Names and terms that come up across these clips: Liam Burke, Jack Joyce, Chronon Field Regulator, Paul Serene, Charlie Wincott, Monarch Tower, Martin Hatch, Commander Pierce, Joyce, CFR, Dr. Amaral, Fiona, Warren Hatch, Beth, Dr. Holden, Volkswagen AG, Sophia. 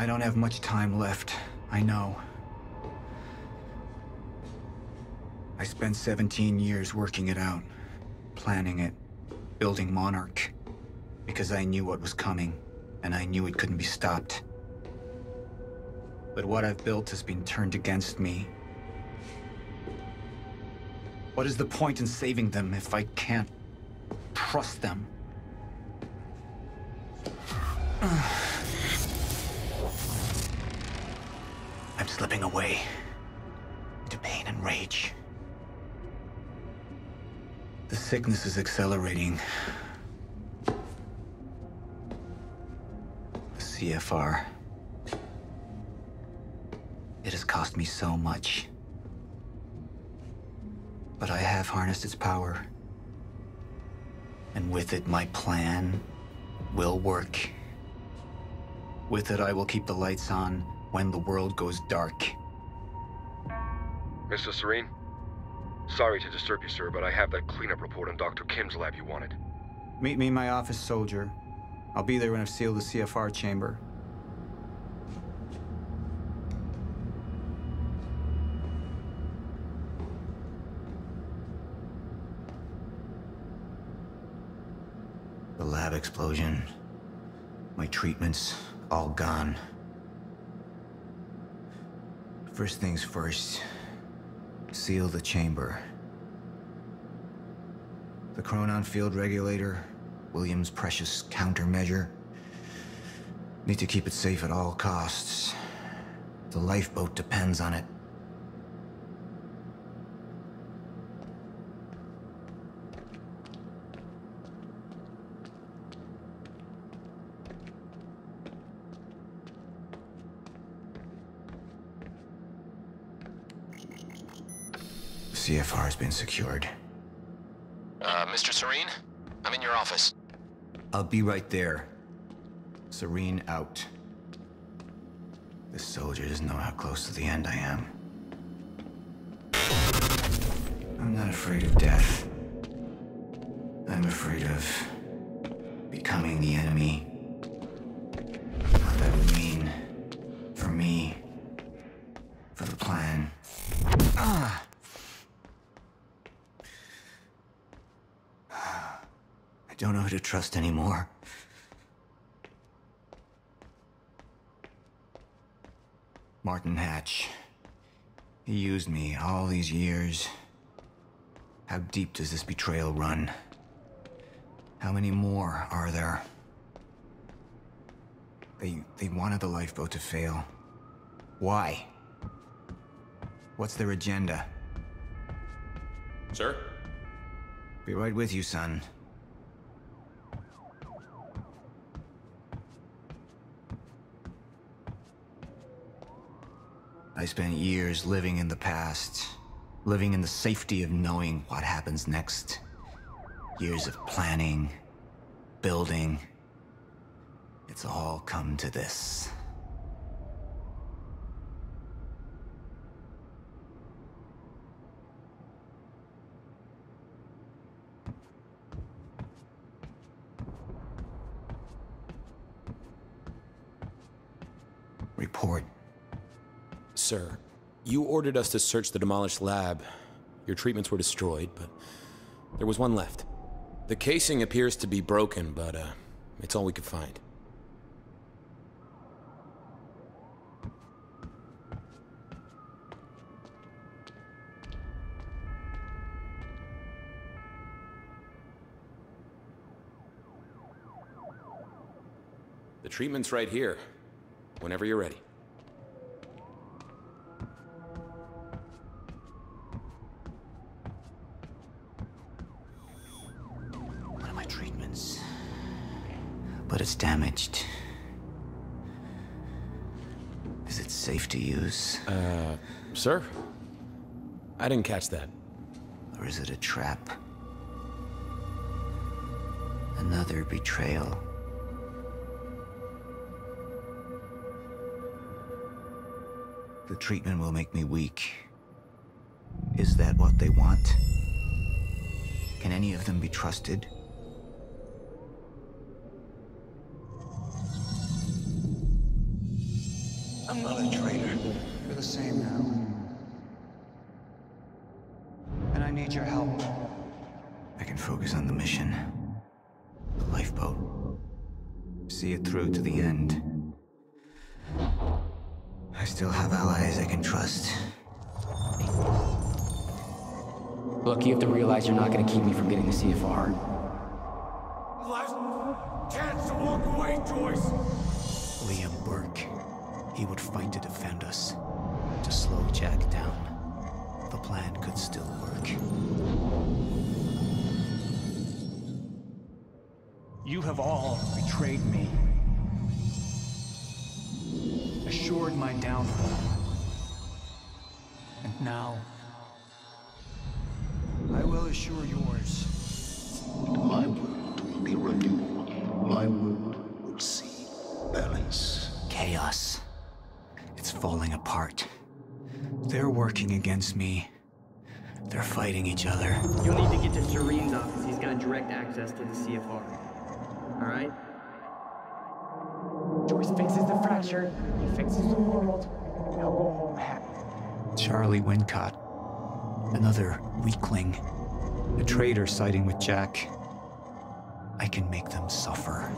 I don't have much time left, I know. I spent 17 years working it out, planning it, building Monarch, because I knew what was coming, and I knew it couldn't be stopped. But what I've built has been turned against me. What is the point in saving them if I can't trust them? I'm slipping away into pain and rage. The sickness is accelerating. The CFR. It has cost me so much. But I have harnessed its power. And with it, my plan will work. With it, I will keep the lights on when the world goes dark. Mr. Serene? Sorry to disturb you, sir, but I have that cleanup report on Dr. Kim's lab you wanted. Meet me in my office, soldier. I'll be there when I've sealed the CFR chamber. The lab explosion, my treatments, all gone. First things first, seal the chamber. The Chronon Field Regulator, William's precious countermeasure. Need to keep it safe at all costs. The lifeboat depends on it. CFR has been secured. Mr. Serene? I'm in your office. I'll be right there. Serene out. This soldier doesn't know how close to the end I am. I'm not afraid of death. I'm afraid of becoming the enemy. What that would mean for me, for the plan. Ah! I don't know who to trust anymore. Martin Hatch. He used me all these years. How deep does this betrayal run? How many more are there? They wanted the lifeboat to fail. Why? What's their agenda? Sir? Be right with you, son. I spent years living in the past, living in the safety of knowing what happens next. Years of planning, building. It's all come to this. Report. Sir, you ordered us to search the demolished lab. Your treatments were destroyed, but there was one left. The casing appears to be broken, but it's all we could find. The treatment's right here, whenever you're ready. But it's damaged. Is it safe to use? Sir? I didn't catch that. Or is it a trap? Another betrayal. The treatment will make me weak. Is that what they want? Can any of them be trusted? I'm not a traitor. You're the same now. And I need your help. I can focus on the mission. The lifeboat. See it through to the end. I still have allies I can trust. Look, you have to realize you're not going to keep me from getting the CFR. Last chance to walk away, Joyce! Liam Burke. He would fight to defend us. To slow Jack down. The plan could still work. You have all betrayed me. Assured my downfall. And now... I will assure yours. My world will be renewed. My world will see balance. Chaos. It's falling apart. They're working against me. They're fighting each other. You'll need to get to Serene's office. He's got direct access to the CFR. Alright? Joyce fixes the fracture. He fixes the world. And I'll go home happy. Charlie Wincott. Another weakling. A traitor siding with Jack. I can make them suffer.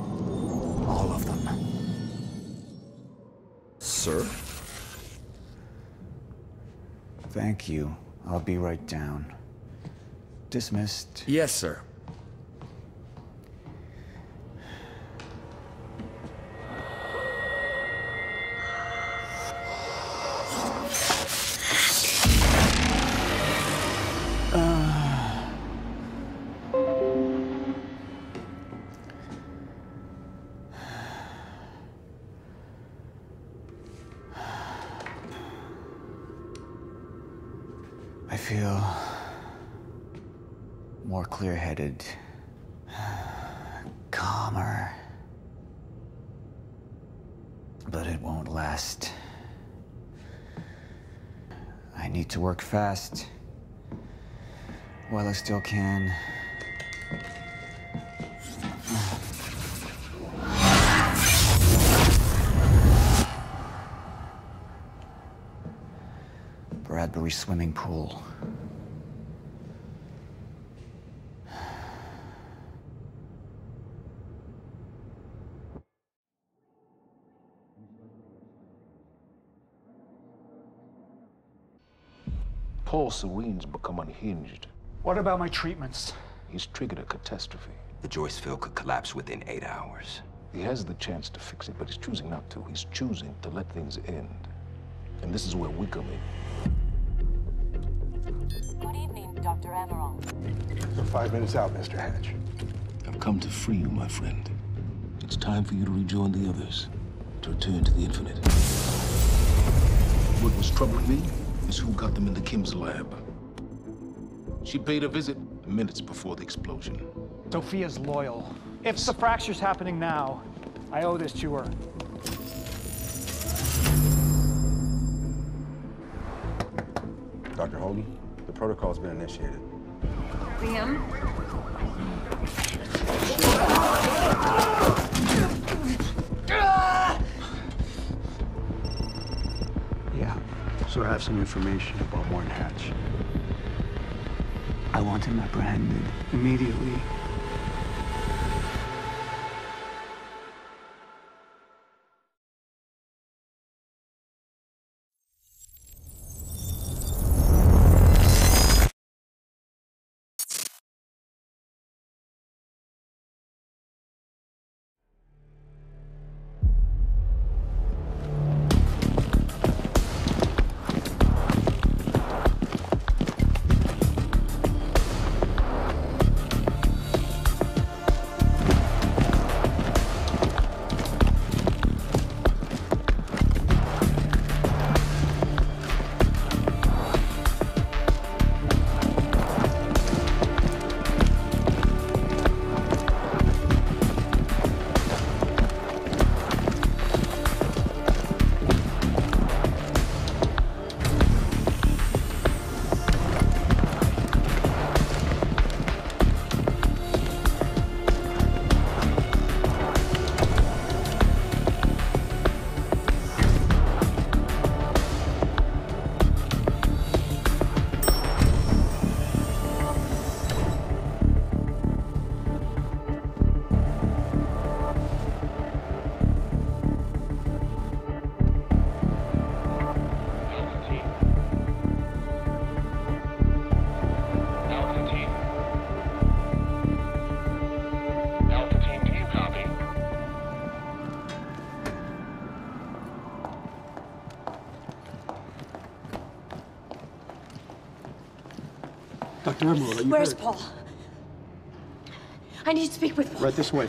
All of them. Sir? Thank you. I'll be right down. Dismissed. Yes, sir. I feel more clear-headed, calmer, but it won't last. I need to work fast, while I still can. Bradbury swimming pool. Paul Serene's become unhinged. What about my treatments? He's triggered a catastrophe. The Joyce field could collapse within 8 hours. He has the chance to fix it, but he's choosing not to. He's choosing to let things end. And this is where we come in. Good evening, Dr. Amaral. You're 5 minutes out, Mr. Hatch. I've come to free you, my friend. It's time for you to rejoin the others, to return to the infinite. What was troubling me is who got them into Kim's lab. She paid a visit minutes before the explosion. Sophia's loyal. If the fracture's happening now, I owe this to her. Dr. Holden? The protocol's been initiated. Liam? Yeah, so I have some information about Warren Hatch. I want him apprehended immediately. Dr. Amaral, are you Where's hurt? Paul? I need to speak with Paul. Right this way.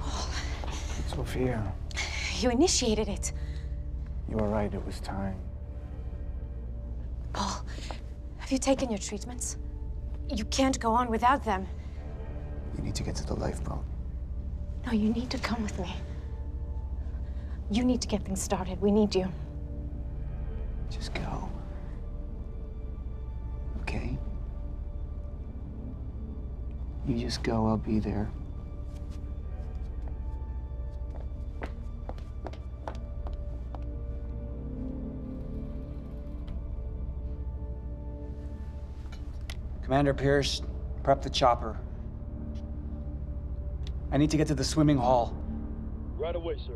Paul. Sophia. You initiated it. You were right. It was time. Paul, have you taken your treatments? You can't go on without them. You need to get to the lifeboat. No, you need to come with me. You need to get things started. We need you. Just go. Okay? You just go. I'll be there. Commander Pierce, prep the chopper. I need to get to the swimming hall. Right away, sir.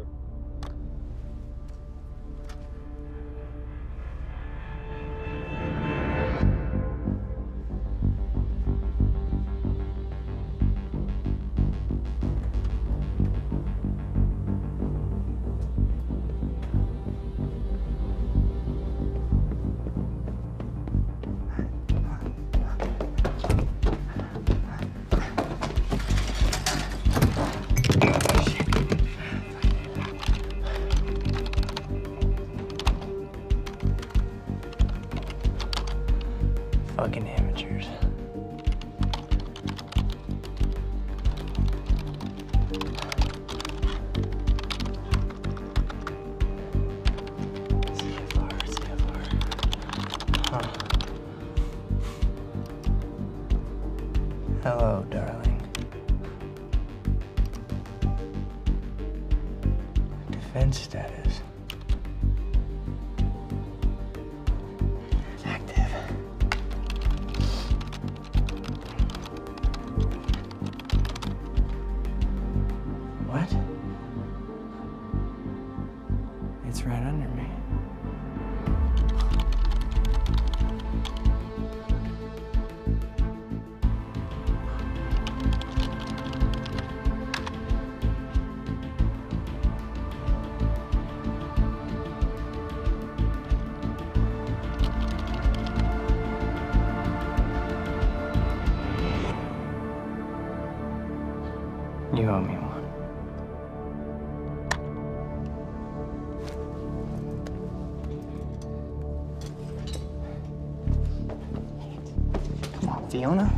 Fiona?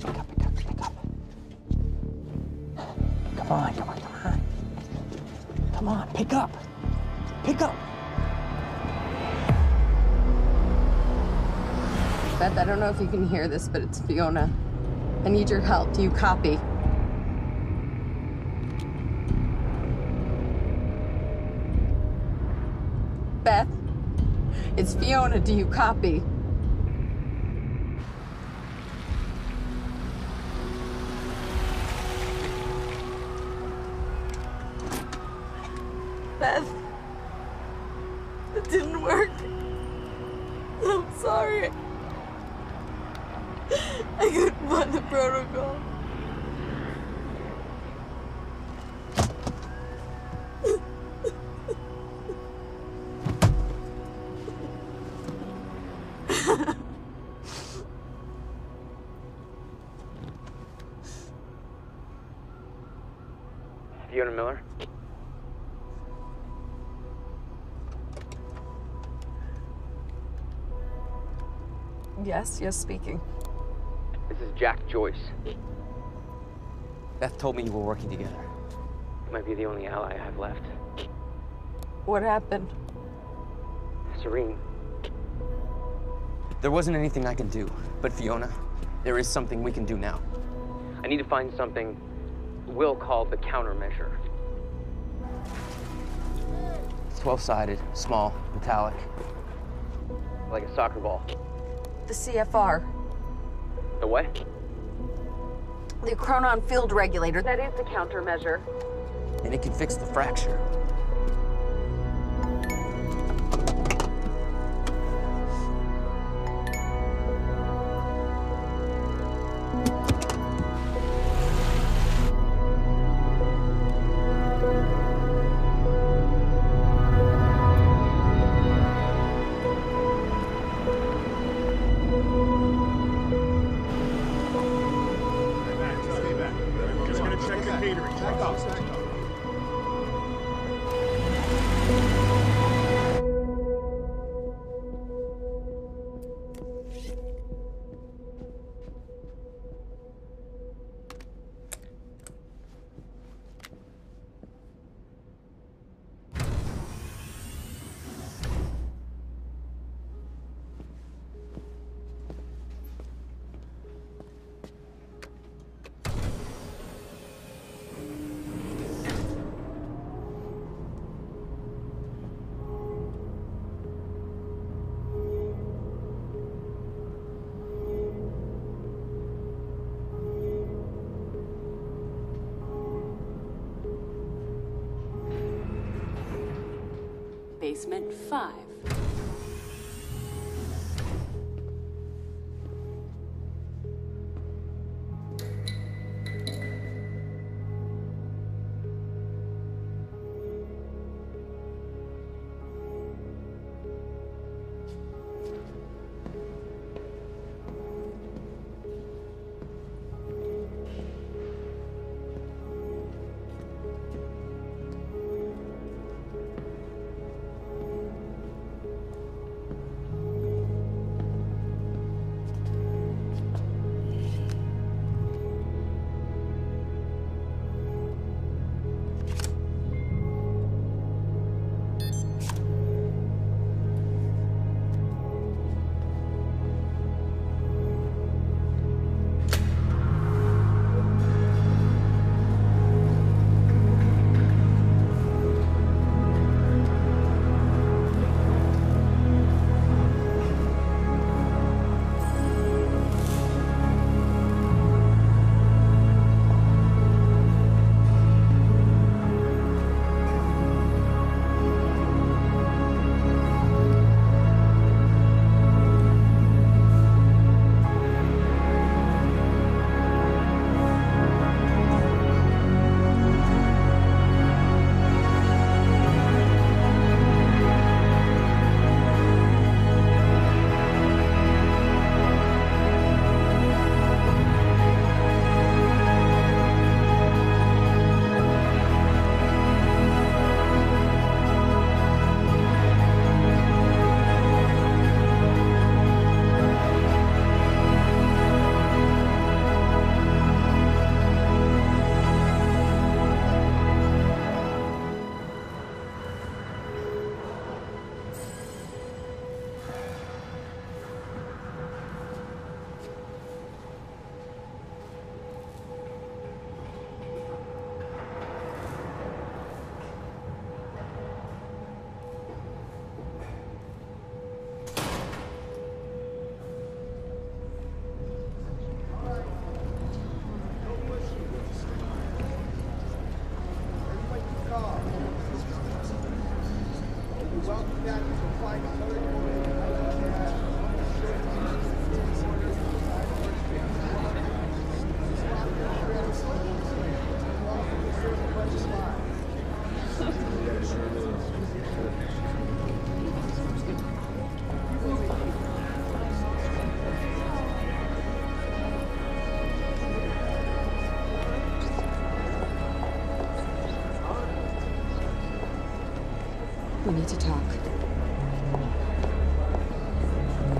Pick up, pick up, pick up. Come on, come on, come on. Come on, pick up. Pick up. Beth, I don't know if you can hear this, but it's Fiona. I need your help. Do you copy? Beth, it's Fiona. Do you copy? Yes, yes, speaking. This is Jack Joyce. Beth told me you were working together. You might be the only ally I have left. What happened? Serene. There wasn't anything I can do, but Fiona, there is something we can do now. I need to find something we'll call the countermeasure. It's 12-sided, small, metallic, like a soccer ball. The CFR. The what? The Chronon Field Regulator. That is the countermeasure. And it can fix the fracture. basement 5. We need to talk.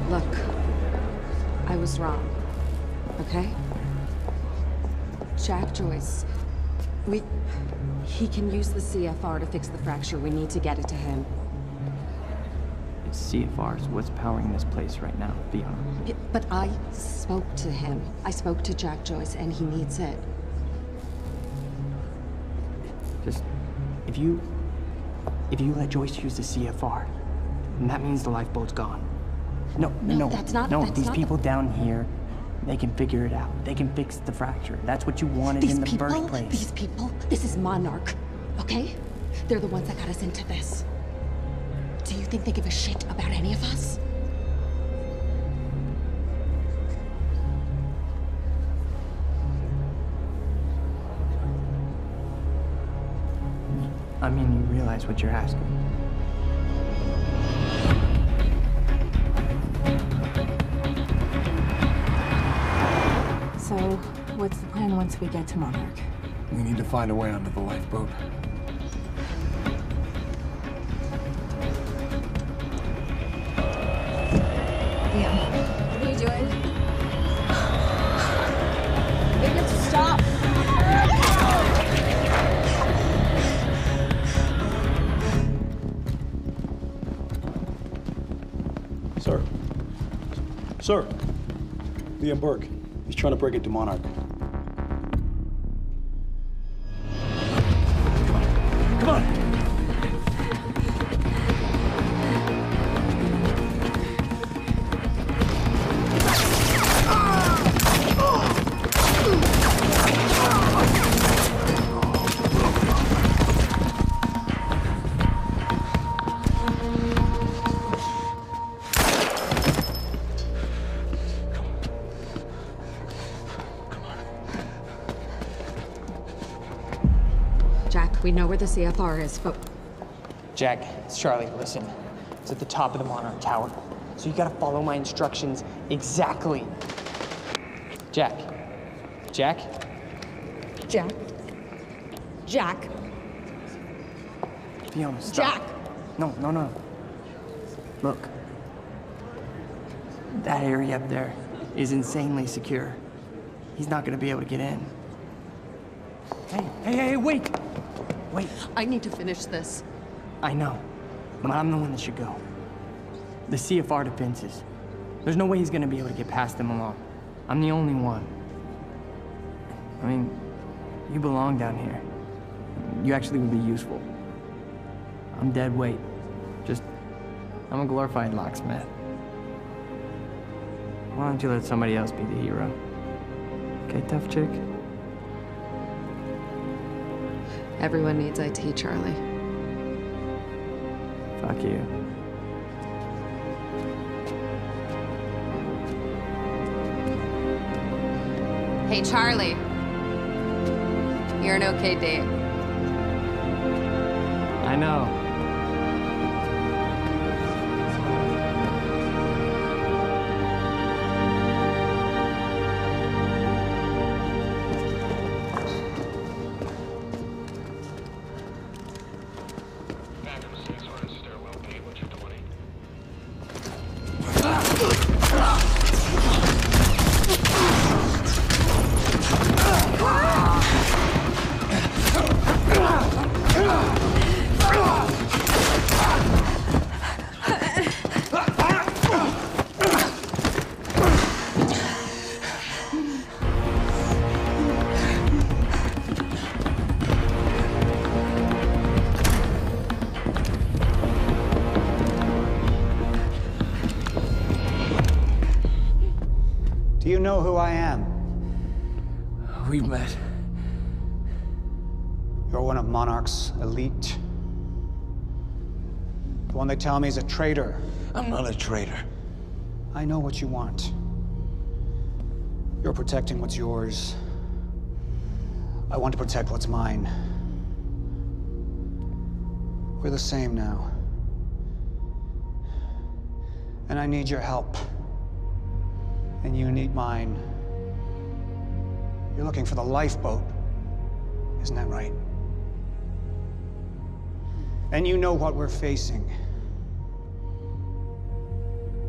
Look, I was wrong, okay? Jack Joyce, he can use the CFR to fix the fracture. We need to get it to him. It's CFRs. What's powering this place right now, Fiona? But I spoke to him. I spoke to Jack Joyce, and he needs it. Just, if you let Joyce use the CFR, then that means the lifeboat's gone. No, that's not. No, these people down here, they can figure it out. They can fix the fracture. That's what you wanted in the first place. These people, this is Monarch, okay? They're the ones that got us into this. Do you think they give a shit about any of us? I mean, you realize what you're asking. So, what's the plan once we get to Monarch? We need to find a way onto the lifeboat. Yeah. What are you doing? You have to stop! Sir, Liam Burke. He's trying to break it to Monarch. Come on. We know where the CFR is, but... Jack, it's Charlie. Listen, it's at the top of the Monarch Tower. So you gotta follow my instructions exactly. Jack. Jack? Jack. Jack. Fiona, stop. Jack! No, no, no. Look. That area up there is insanely secure. He's not gonna be able to get in. Hey, hey, hey, wait! Wait. I need to finish this. I know, but I'm the one that should go. The CFR defenses. There's no way he's gonna be able to get past them alone. I'm the only one. I mean, you belong down here. You actually would be useful. I'm dead weight. Just, I'm a glorified locksmith. Why don't you let somebody else be the hero? Okay, tough chick? Everyone needs IT, Charlie. Fuck you. Hey, Charlie. You're an okay date. I know. You know who I am. We've met. You're one of Monarch's elite. The one they tell me is a traitor. I'm not a traitor. I know what you want. You're protecting what's yours. I want to protect what's mine. We're the same now. And I need your help. And you need mine. You're looking for the lifeboat, isn't that right? And you know what we're facing.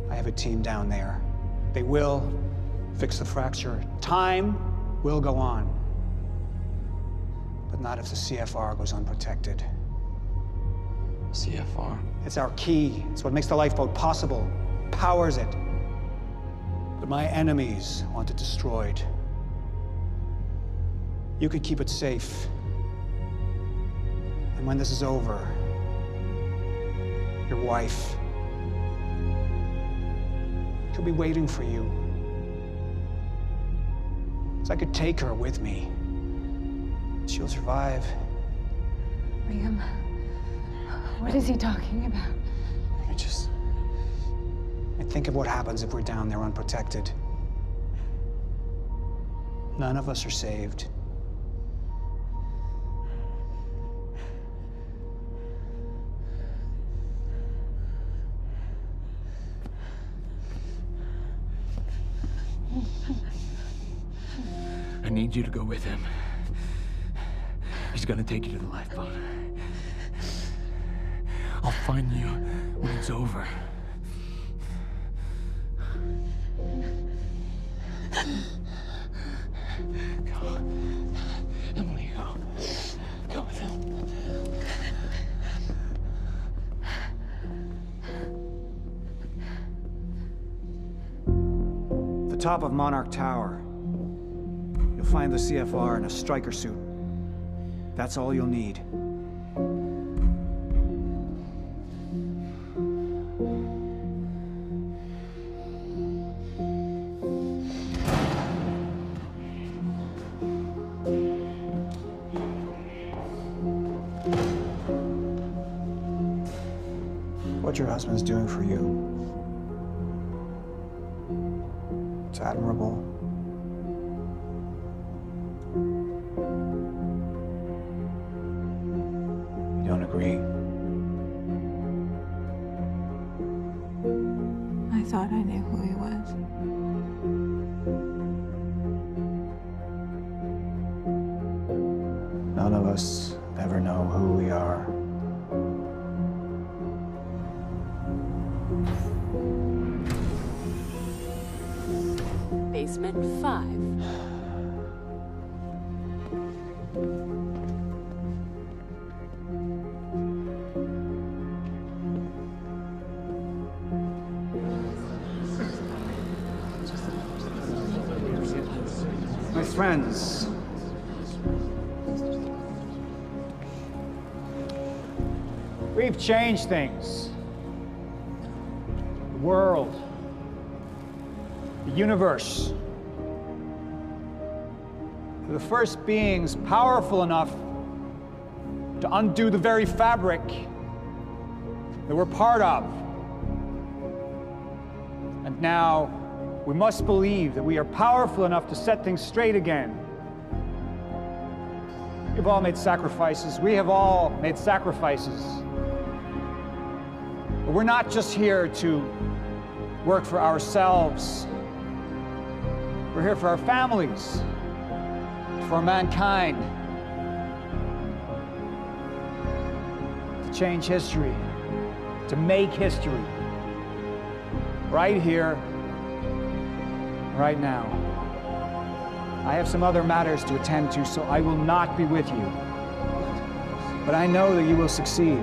I have a team down there. They will fix the fracture. Time will go on. But not if the CFR goes unprotected. CFR? It's our key. It's what makes the lifeboat possible, powers it. But my enemies want it destroyed. You could keep it safe. And when this is over, your wife could be waiting for you. So I could take her with me. She'll survive. Liam, what is he talking about? Think of what happens if we're down there unprotected. None of us are saved. I need you to go with him. He's gonna take you to the lifeboat. I'll find you when it's over. Go. Emily, go. Go with him. The top of Monarch Tower. You'll find the CFR in a striker suit. That's all you'll need. What your husband's doing for you. It's admirable. thought I knew who he was. None of us ever know who we are. Basement 5. Friends, we've changed things. The world, the universe. We're the first beings powerful enough to undo the very fabric that we're part of. And now, we must believe that we are powerful enough to set things straight again. We've all made sacrifices. We have all made sacrifices. But we're not just here to work for ourselves. We're here for our families, for mankind, to change history, to make history, right here, right now. I have some other matters to attend to, so I will not be with you. But I know that you will succeed.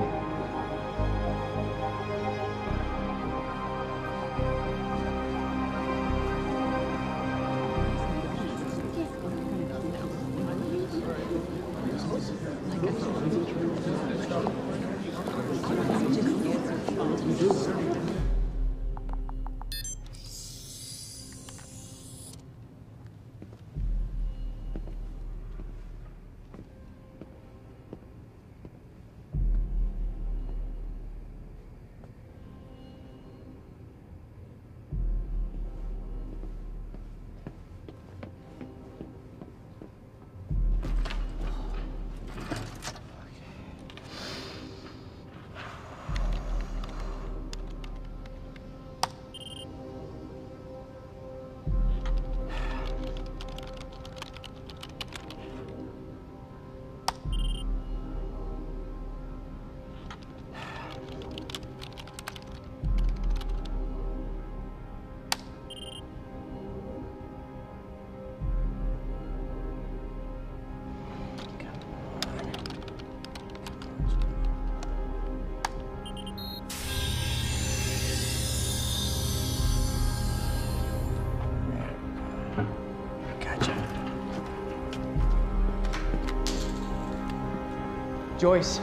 Joyce,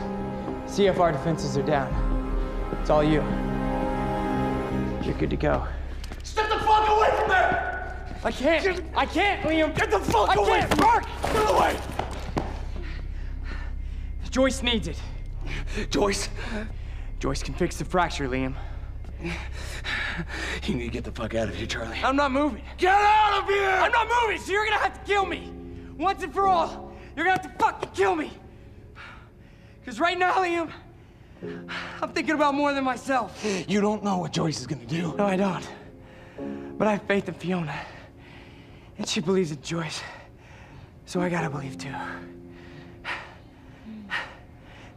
CFR defenses are down. It's all you. You're good to go. Step the fuck away from there! I can't! I can't, Liam! Get the fuck away! Mark! Get away! Joyce needs it. Joyce? Joyce can fix the fracture, Liam. You need to get the fuck out of here, Charlie. I'm not moving. Get out of here! I'm not moving, so you're gonna have to kill me! Once and for all, you're gonna have to fucking kill me! Because right now, Liam, I'm thinking about more than myself. You don't know what Joyce is going to do. No, I don't. But I have faith in Fiona. And she believes in Joyce. So I got to believe, too.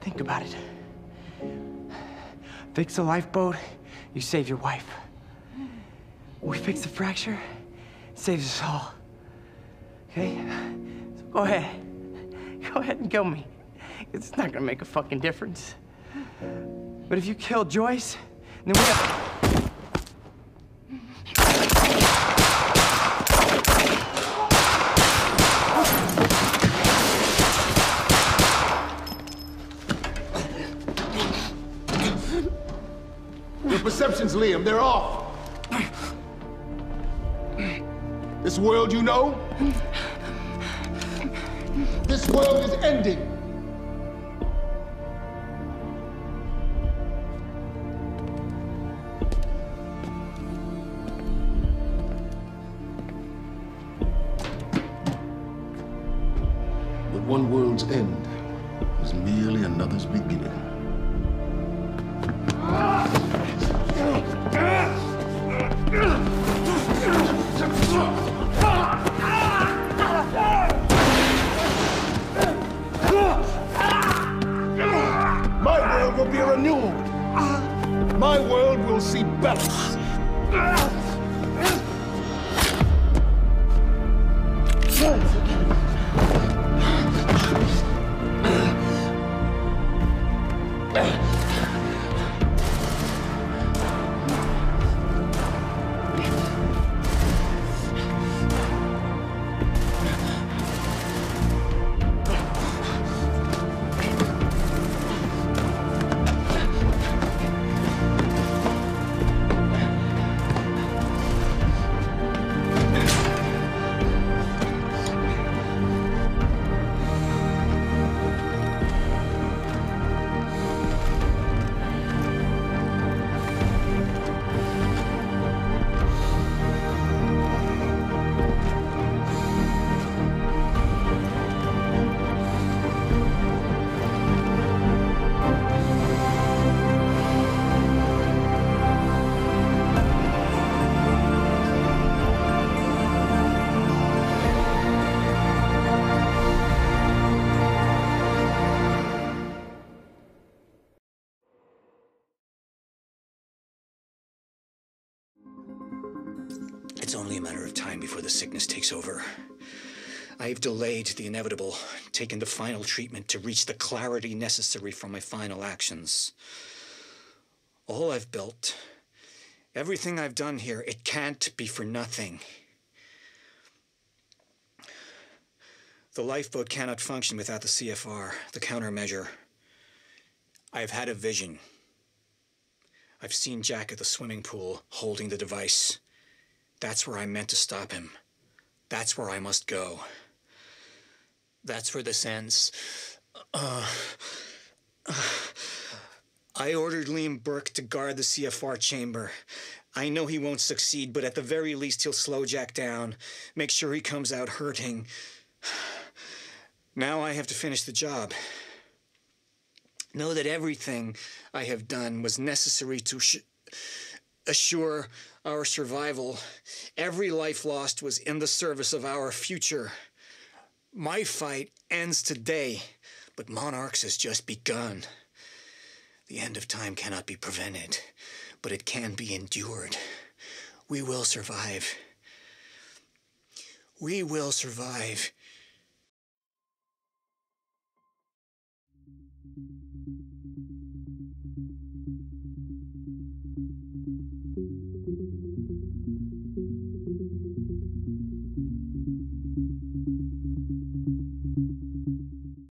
Think about it. Fix the lifeboat, you save your wife. We fix the fracture, it saves us all. Okay? So go ahead. Go ahead and kill me. It's not gonna make a fucking difference. But if you kill Joyce, then we have... Your perceptions, Liam, they're off. This world you know, this world is ending. One world's end is merely another's beginning. see balance. It's only a matter of time before the sickness takes over. I've delayed the inevitable, taken the final treatment to reach the clarity necessary for my final actions. All I've built, everything I've done here, it can't be for nothing. The lifeboat cannot function without the CFR, the countermeasure. I've had a vision. I've seen Jack at the swimming pool holding the device. That's where I meant to stop him. That's where I must go. That's where this ends. I ordered Liam Burke to guard the CFR chamber. I know he won't succeed, but at the very least he'll slow Jack down, make sure he comes out hurting. Now I have to finish the job. Know that everything I have done was necessary to assure our survival. Every life lost was in the service of our future. My fight ends today, but Monarch's has just begun. The end of time cannot be prevented, but it can be endured. We will survive. We will survive.